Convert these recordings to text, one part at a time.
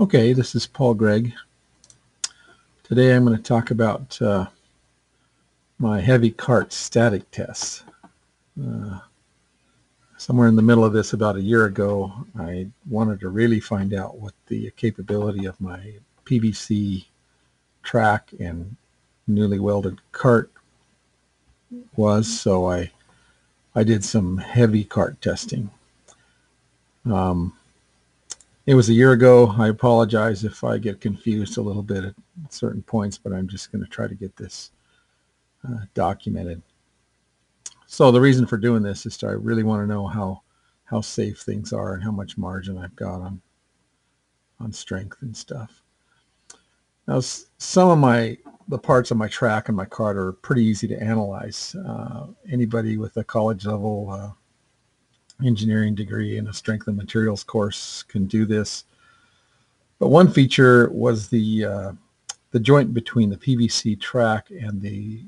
Okay, this is Paul Gregg. Today I'm going to talk about my heavy cart static test. Somewhere in the middle of this, about a year ago, I wanted to really find out what the capability of my PVC track and newly welded cart was, so I did some heavy cart testing. It was a year ago. I apologize if I get confused a little bit at certain points, but I'm just going to try to get this documented. So the reason for doing this is I really want to know how safe things are and how much margin I've got on strength and stuff. Now, some of the parts of my track and my cart are pretty easy to analyze. Anybody with a college level engineering degree and a strength and materials course can do this, but one feature was the joint between the PVC track and the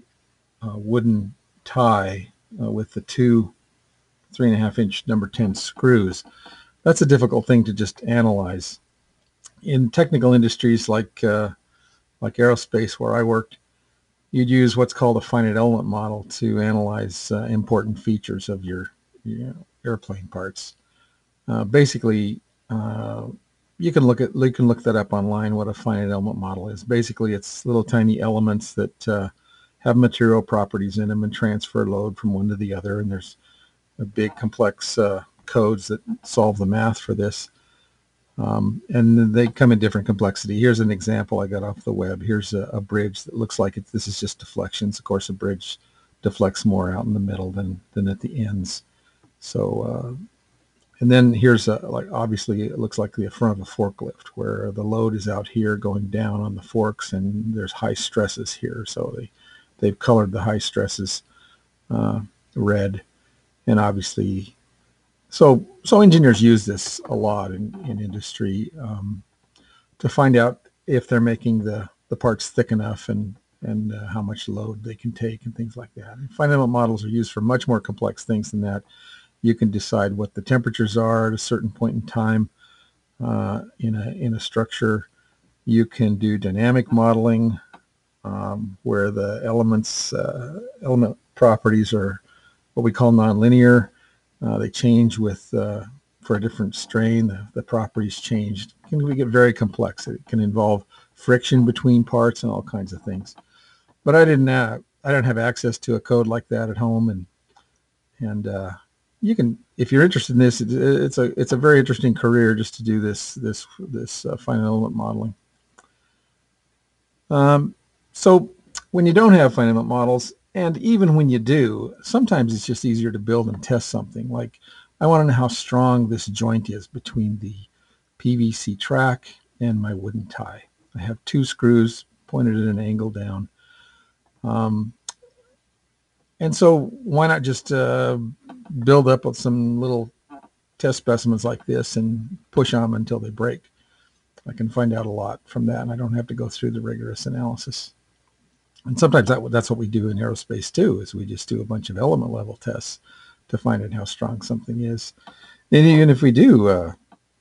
wooden tie with the two 3.5-inch number 10 screws. That's a difficult thing to just analyze. In technical industries like aerospace, where I worked, you'd use what's called a finite element model to analyze important features of your airplane parts. Basically, you can look that up online, what a finite element model is. Basically, it's little tiny elements that have material properties in them and transfer load from one to the other, and there's a big complex codes that solve the math for this, and they come in different complexity. Here's an example I got off the web. Here's a bridge that looks like this is just deflections. Of course, a bridge deflects more out in the middle than at the ends. So, and then here's obviously it looks like the front of a forklift, where the load is out here going down on the forks, and there's high stresses here. So they've colored the high stresses red, and obviously, so engineers use this a lot in industry to find out if they're making the parts thick enough and how much load they can take and things like that. And finite element models are used for much more complex things than that. You can decide what the temperatures are at a certain point in time in a structure. You can do dynamic modeling, where the element properties are what we call nonlinear. They change with for a different strain. The properties change. It can get very complex. It can involve friction between parts and all kinds of things. But I don't have access to a code like that at home, and you can, if you're interested in this, it's a very interesting career just to do this finite element modeling. So when you don't have finite element models, and even when you do, sometimes it's just easier to build and test something. Like, I want to know how strong this joint is between the PVC track and my wooden tie. I have two screws pointed at an angle down. And so why not just build up with some little test specimens like this and push on them until they break? I can find out a lot from that, and I don't have to go through the rigorous analysis. And sometimes that's what we do in aerospace too, is we just do a bunch of element level tests to find out how strong something is. And even if we do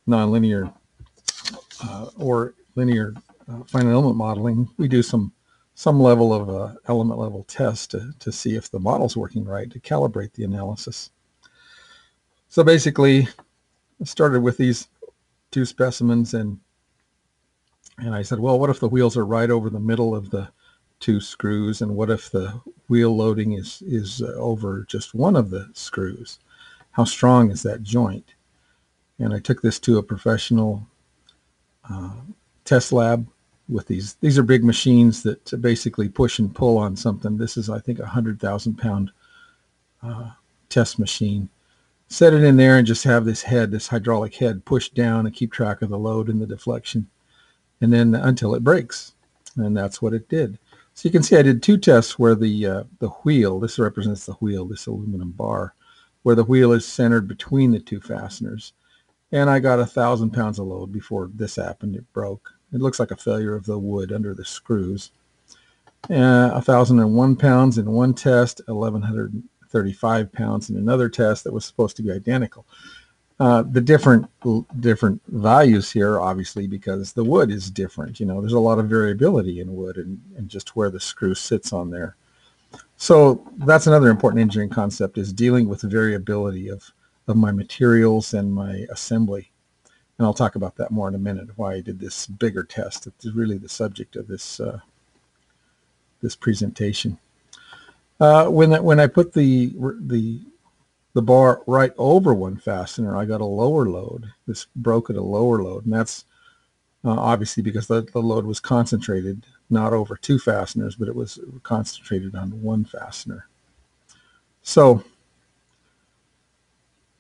nonlinear or linear finite element modeling, we do some level of element level test to see if the model's working right, to calibrate the analysis. So basically, I started with these two specimens, and I said, well, what if the wheels are right over the middle of the two screws, and what if the wheel loading is over just one of the screws? How strong is that joint? And I took this to a professional test lab. With these are big machines that basically push and pull on something. This is, I think, a 100,000-pound test machine. Set it in there and just have this hydraulic head, push down and keep track of the load and the deflection, and then until it breaks. And that's what it did. So you can see I did two tests where the wheel, this represents the wheel, this aluminum bar, where the wheel is centered between the two fasteners. And I got 1,000 pounds of load before this happened. It broke. It looks like a failure of the wood under the screws. 1,001 pounds in one test, 1,135 pounds in another test that was supposed to be identical. the different values here, obviously, because the wood is different. You know, there's a lot of variability in wood and just where the screw sits on there. So that's another important engineering concept, is dealing with the variability of my materials and my assembly. And I'll talk about that more in a minute, why I did this bigger test. It's really the subject of this this presentation. When I put the bar right over one fastener, I got a lower load. This broke at a lower load, and that's obviously because the load was concentrated not over two fasteners, but it was concentrated on one fastener. So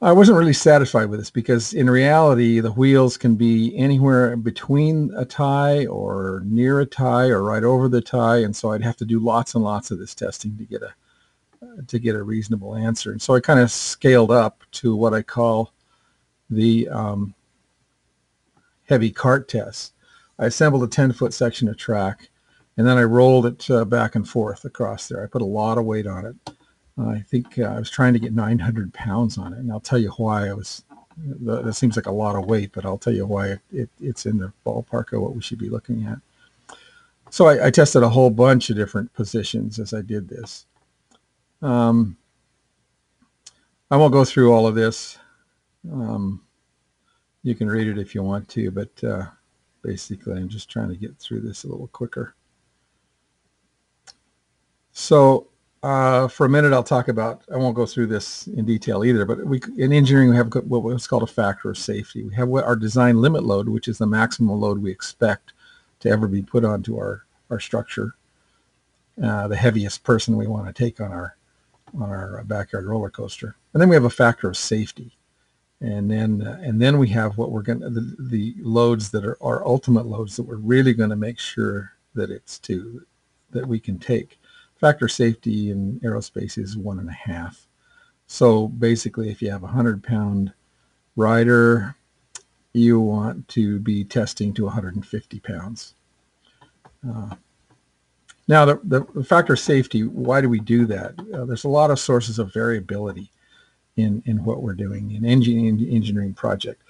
I wasn't really satisfied with this, because in reality the wheels can be anywhere between a tie or near a tie or right over the tie, and so I'd have to do lots and lots of this testing to get a reasonable answer. And so I kind of scaled up to what I call the heavy cart test. I assembled a 10-foot section of track, and then I rolled it back and forth across there. I put a lot of weight on it. I think I was trying to get 900 pounds on it, and I'll tell you why I was, that seems like a lot of weight, but I'll tell you why it's in the ballpark of what we should be looking at. So I tested a whole bunch of different positions as I did this. I won't go through all of this. You can read it if you want to, but basically I'm just trying to get through this a little quicker. So for a minute, I'll talk about, I won't go through this in detail either, but we, in engineering, we have what's called a factor of safety. We have our design limit load, which is the maximum load we expect to ever be put onto our structure, the heaviest person we want to take on our backyard roller coaster. And then we have a factor of safety, and then we have what we're going to, the loads that are our ultimate loads that we're really going to make sure that that we can take. Factor safety in aerospace is 1.5. So basically, if you have a 100-pound rider, you want to be testing to 150 pounds. Now, the factor safety, why do we do that? There's a lot of sources of variability in what we're doing in engineering project.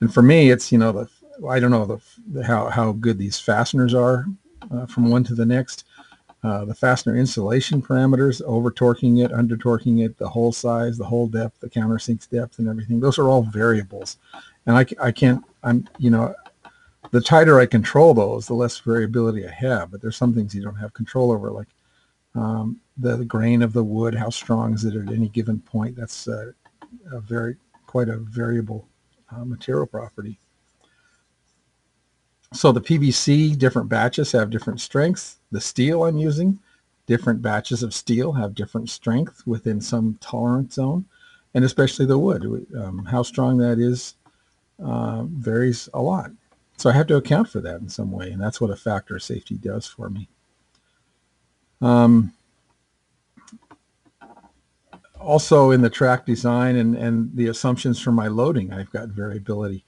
And for me, it's, you know, I don't know how good these fasteners are from one to the next. The fastener installation parameters, over-torquing it, under-torquing it, the hole size, the hole depth, the countersink depth, and everything. Those are all variables, and the tighter I control those, the less variability I have. But there's some things you don't have control over, like the grain of the wood, how strong is it at any given point. That's quite a variable material property. So the PVC, different batches have different strengths. The steel I'm using, different batches of steel have different strength within some tolerance zone, and especially the wood. How strong that is varies a lot. So I have to account for that in some way, and that's what a factor of safety does for me. Also in the track design and the assumptions for my loading, I've got variability.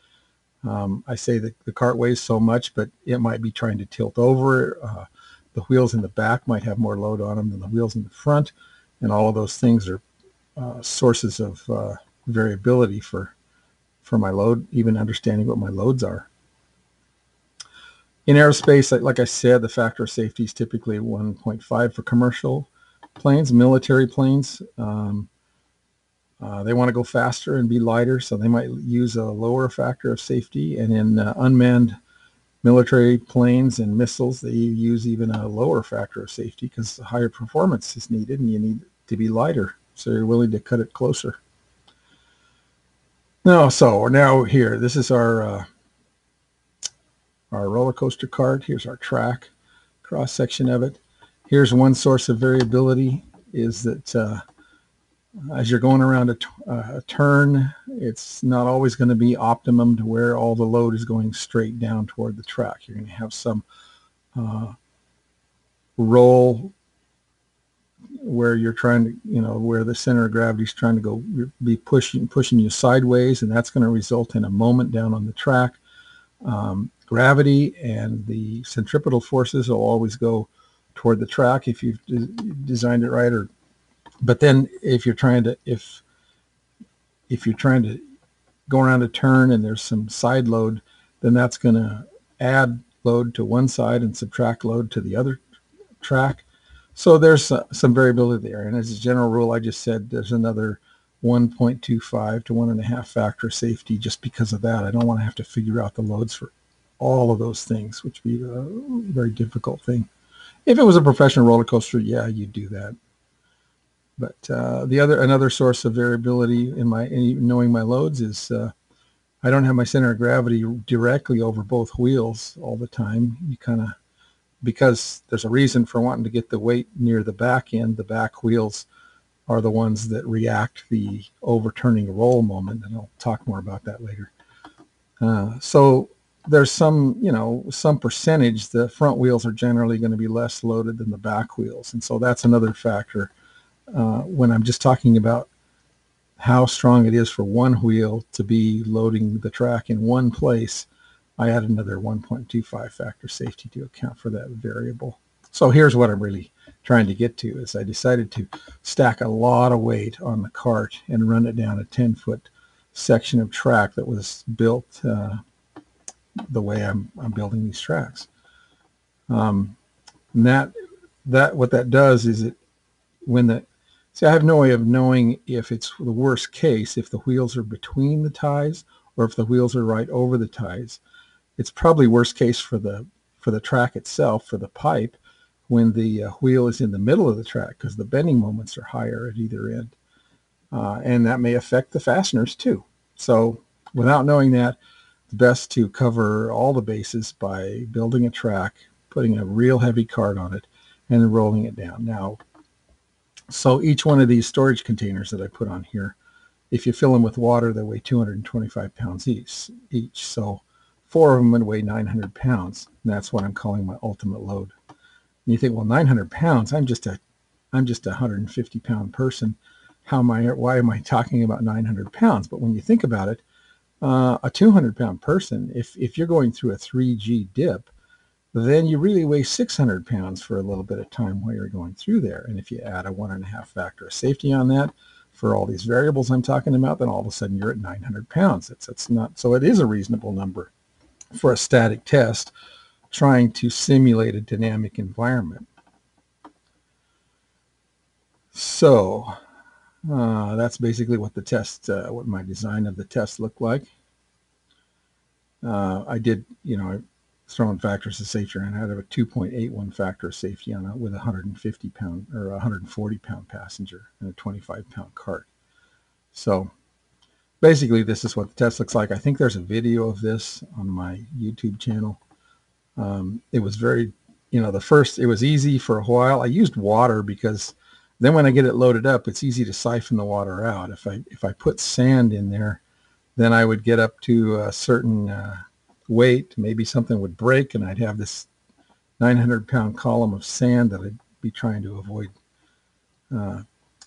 I say that the cart weighs so much, but it might be trying to tilt over. The wheels in the back might have more load on them than the wheels in the front, and all of those things are sources of variability for my load, even understanding what my loads are. In aerospace, like I said, the factor of safety is typically 1.5 for commercial planes, military planes. They want to go faster and be lighter, so they might use a lower factor of safety. And in unmanned military planes and missiles, they use even a lower factor of safety because higher performance is needed and you need to be lighter, so you're willing to cut it closer. Now here, this is our roller coaster cart. Here's our track, cross-section of it. Here's one source of variability, is that as you're going around a turn, it's not always going to be optimum to where all the load is going straight down toward the track. You're going to have some roll where you're trying to, you know, where the center of gravity is trying to go, be pushing you sideways, and that's going to result in a moment down on the track. Gravity and the centripetal forces will always go toward the track if you've designed it right, but then if you're trying to go around a turn and there's some side load, then that's going to add load to one side and subtract load to the other track. So there's some variability there. And as a general rule, I just said there's another 1.25 to 1.5 factor safety just because of that. I don't want to have to figure out the loads for all of those things, which would be a very difficult thing. If it was a professional roller coaster, yeah, you'd do that. But another source of variability in knowing my loads is I don't have my center of gravity directly over both wheels all the time. You kind of, because there's a reason for wanting to get the weight near the back end. The back wheels are the ones that react the overturning roll moment, and I'll talk more about that later. So there's some percentage. The front wheels are generally going to be less loaded than the back wheels, and so that's another factor. When I'm just talking about how strong it is for one wheel to be loading the track in one place, I add another 1.25 factor safety to account for that variable. So here's what I'm really trying to get to is I decided to stack a lot of weight on the cart and run it down a 10-foot section of track that was built the way I'm building these tracks. And that what that does is it, when the, see, I have no way of knowing if it's the worst case, if the wheels are between the ties or if the wheels are right over the ties. It's probably worst case for the track itself, for the pipe, when the wheel is in the middle of the track, because the bending moments are higher at either end. And that may affect the fasteners too. So without knowing that, it's best to cover all the bases by building a track, putting a real heavy cart on it, and then rolling it down. Now, so each one of these storage containers that I put on here, if you fill them with water, they weigh 225 pounds each. So 4 of them would weigh 900 pounds. And that's what I'm calling my ultimate load. And you think, well, 900 pounds, I'm just a 150-pound person. Why am I talking about 900 pounds? But when you think about it, a 200-pound person, if you're going through a 3G dip, then you really weigh 600 pounds for a little bit of time while you're going through there. And if you add a 1.5 factor of safety on that for all these variables I'm talking about, then all of a sudden you're at 900 pounds. It's not, so it is a reasonable number for a static test trying to simulate a dynamic environment. So that's basically what the test, what my design of the test looked like. I did, throwing factors of safety, and I had a 2.81 factor of safety on it with a 150-pound or 140-pound passenger and a 25-pound cart. So basically this is what the test looks like. I think there's a video of this on my YouTube channel. It was very, it was easy for a while. I used water because then when I get it loaded up, it's easy to siphon the water out. If I put sand in there, then I would get up to a certain weight, maybe something would break, and I'd have this 900-pound column of sand that I'd be trying to avoid.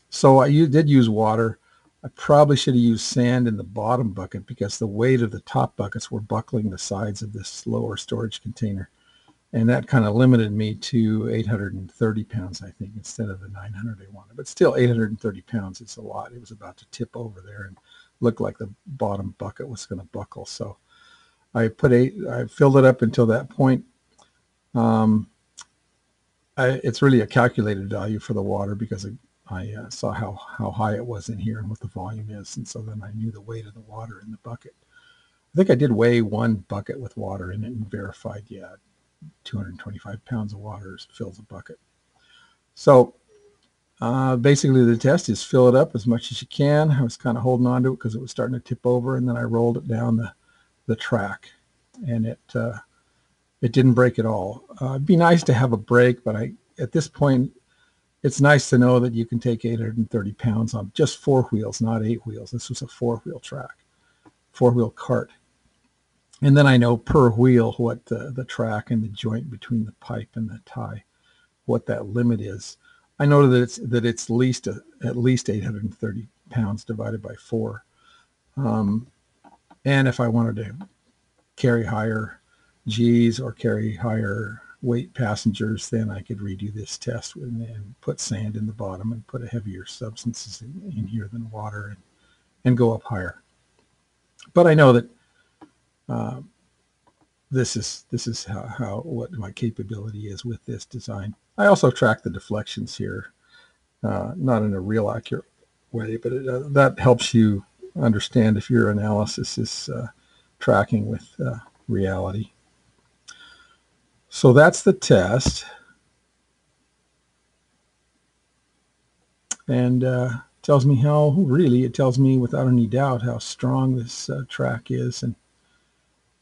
So I did use water. I probably should have used sand in the bottom bucket because the weight of the top buckets were buckling the sides of this lower storage container, and that kind of limited me to 830 pounds, I think, instead of the 900 I wanted. But still, 830 pounds is a lot. It was about to tip over there and looked like the bottom bucket was going to buckle. So I filled it up until that point. It's really a calculated value for the water because I saw how high it was in here and what the volume is. And so then I knew the weight of the water in the bucket. I think I did weigh one bucket with water in it and verified, yeah, 225 pounds of water fills a bucket. So basically the test is fill it up as much as you can. I was kind of holding on to it because it was starting to tip over, and then I rolled it down the track, and it didn't break at all. It'd be nice to have a break, but at this point, it's nice to know that you can take 830 pounds on just 4 wheels, not 8 wheels. This was a 4-wheel track, 4-wheel cart. And then I know per wheel what the track and the joint between the pipe and the tie, what that limit is. I know that it's at least 830 pounds divided by 4. And if I wanted to carry higher G's or carry higher weight passengers, then I could redo this test and put sand in the bottom and put heavier substances in here than water and go up higher. But I know that this is what my capability is with this design. I also track the deflections here, not in a real accurate way, but it, that helps you understand if your analysis is tracking with reality. So that's the test. And tells me how, really, it tells me without any doubt how strong this track is, and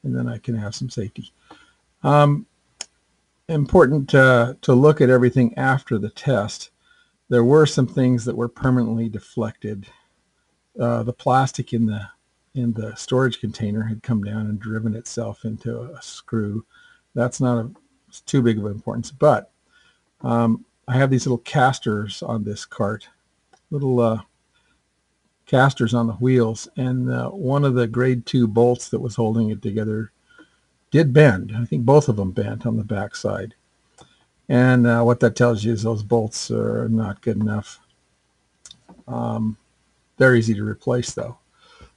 then I can have some safety. Important to look at everything after the test. There were some things that were permanently deflected. The plastic in the storage container had come down and driven itself into a screw. That's not too big of an importance, but I have these little casters on this cart, little casters on the wheels, and one of the grade 2 bolts that was holding it together did bend. I think both of them bent on the back side. And what that tells you is those bolts are not good enough. They're easy to replace, though.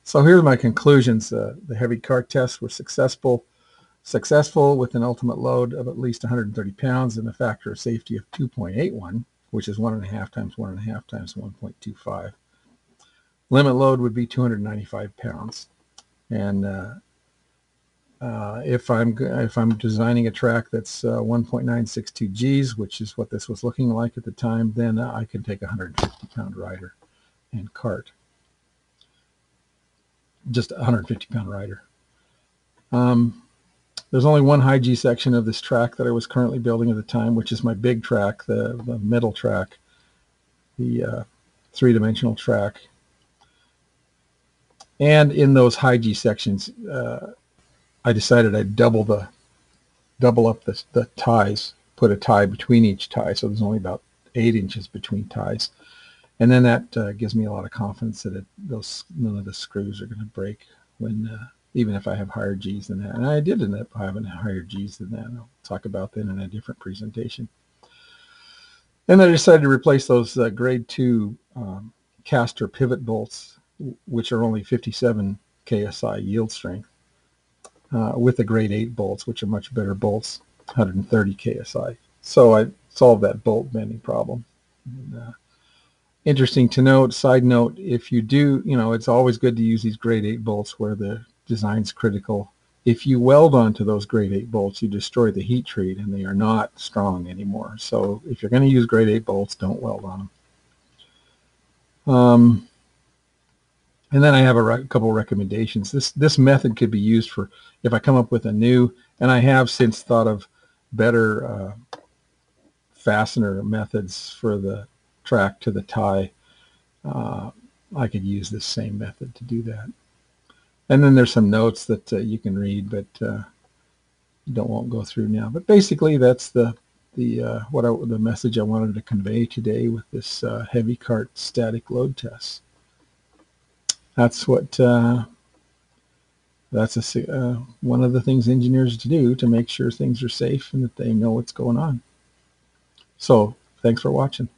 So here are my conclusions. The heavy cart tests were successful with an ultimate load of at least 130 pounds and a factor of safety of 2.81, which is 1.5 times 1.5 times 1.25. Limit load would be 295 pounds. And if I'm designing a track that's 1.962 Gs, which is what this was looking like at the time, then I can take a 150-pound rider and cart. Just a 150-pound rider. There's only one high G section of this track that I was currently building at the time, which is my big track, the middle track, the three-dimensional track. And in those high G sections, I decided I'd double up the ties, put a tie between each tie, so there's only about 8 inches between ties. And then that gives me a lot of confidence that none of the screws are going to break when even if I have higher G's than that. And I did end up having higher G's than that. I'll talk about that in a different presentation. And then I decided to replace those grade 2 caster pivot bolts, which are only 57 KSI yield strength, with the grade 8 bolts, which are much better bolts, 130 KSI. So I solved that bolt bending problem. And, interesting to note, side note, if you do, you know, it's always good to use these grade 8 bolts where the design's critical. If you weld onto those grade 8 bolts, you destroy the heat treat, and they are not strong anymore. So if you're going to use grade 8 bolts, don't weld on them. And then I have a couple of recommendations. This method could be used for if I come up with a new, and I have since thought of better fastener methods for the track to the tie. I could use this same method to do that. And then there's some notes that you can read, but won't go through now. But basically, that's the message I wanted to convey today with this heavy cart static load test. That's what one of the things engineers do to make sure things are safe and that they know what's going on. So thanks for watching.